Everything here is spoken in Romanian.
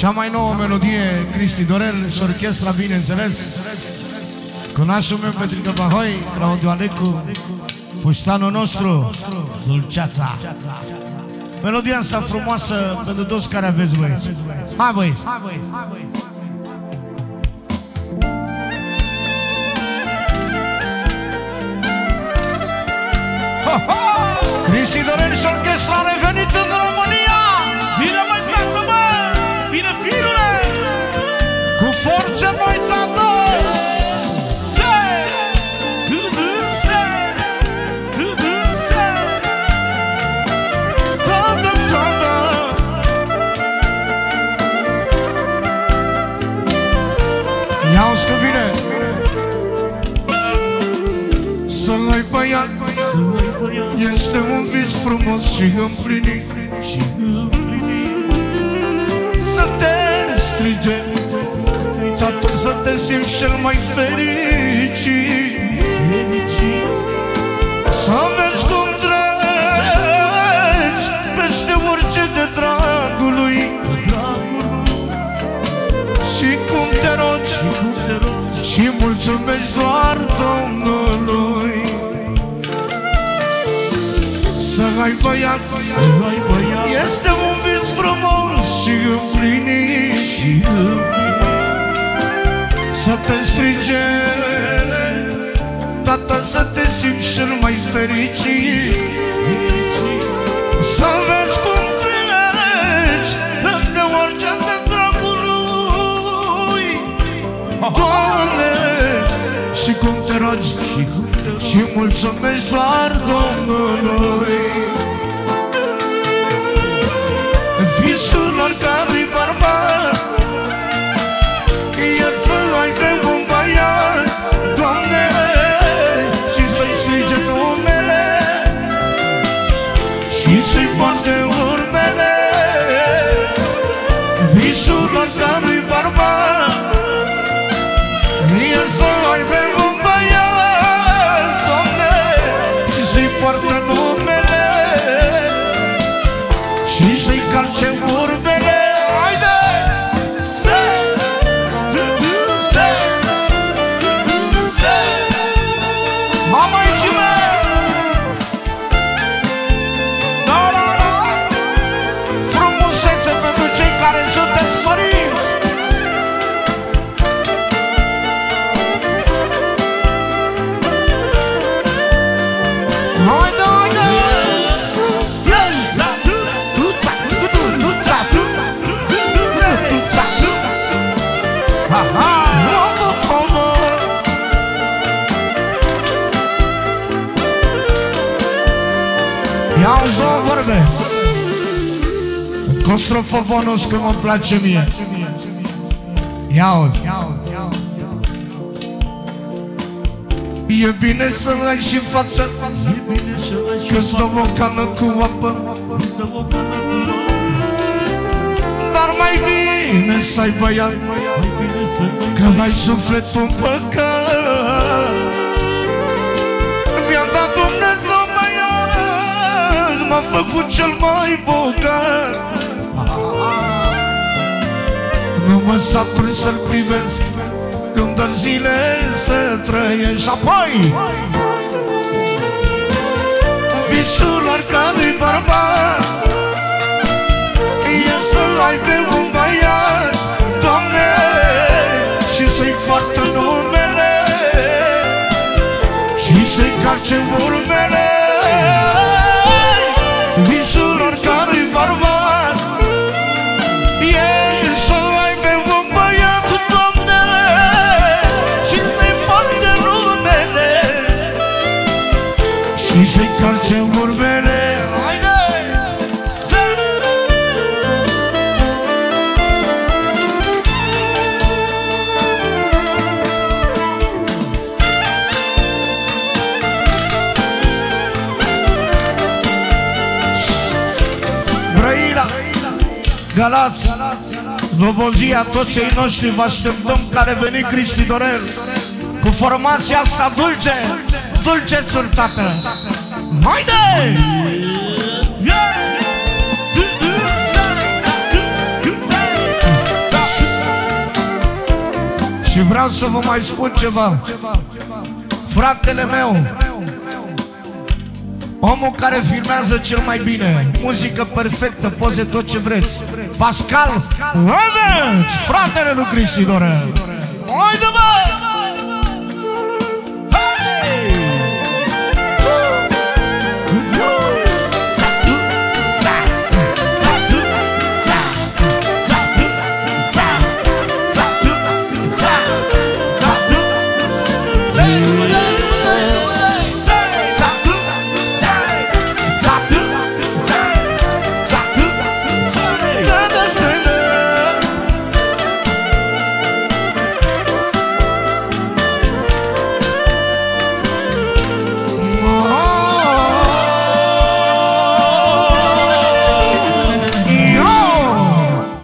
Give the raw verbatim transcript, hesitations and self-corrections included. Cea mai nouă melodie, Cristi Dorel și orchestra, bineînțeles, cu nașul meu Petrică Pahoi, Claudiu Alecu, puștanul nostru, Dulceața. Melodia asta frumoasă pentru toți care aveți băieți. Hai băieți! Hai băieți! Hai băieți! Cristi Dorel și orchestra a revenit în România! Bine mai tată, mă! Bine, firule! Cu forță noi, tată! Se! Dânse! Dânse! Tată, tată! Ia-o-ți că vine! Să-l-ai băiat! Este un vis frumos și împlinit, și împlinit. Să te strige, tată, să te simți cel mai fericit, să vezi cum treci peste orice de dragul lui, și cum te rogi și mulțumești doar Domnului. Să ai băiat, este un vis frumos și împlinit, și să te strige, tata, să te simți cel mai fericit, să vezi cum treci peste orice de dragul lui, Doamne, și cum te rogi și mulțumești doar Domnului. Visul oricărui bărbat e să ai pe un băiat, Doamne, și să-i strige numele și să-i poarte urmele. Visul oricărui bărbat e să ai pe un băiat, poartă numele și să-i calce urmele. Haide! Se! Se! Se! Mama-i cine? Da, da, da! Frumusețe pentru cei care sunteți părinți! Haide, haide! Duța, duța, duța, duța, duța, ha, ha! Nouă frumă! Ia-uți două vorbe! Costrofofonul că mă place mie! Ia-uți! E bine să ai și fată, că-ți dă o cană cu apă, dar mai bine să ai băiat, că ai sufletul împăcat. Mi-a dat Dumnezeu băiat, m-a făcut cel mai bogat. Nu mă satur să-l privesc când dă zile să trăiești. Apoi visul oricărui bărbat e să ai pe un băiat, Doamne, și să-i poartă numele și să-i calce urmele. Visul oricărui bărbat e să ai pe un băiat, Doamne, și să-i poartă numele și să-i calce urmele. Haide! Brăila, Galați, Lobozia, toți cei noștri vă așteptăm, care veni Cristi Dorel cu formația asta dulce, dulcețuri, tată! Haide! Haide! Și vreau să vă mai spun ceva. Fratele meu, omul care filmează cel mai bine, muzică perfectă, poze, tot ce vreți, Paskal Media Events, fratele lui Cristi Dorel.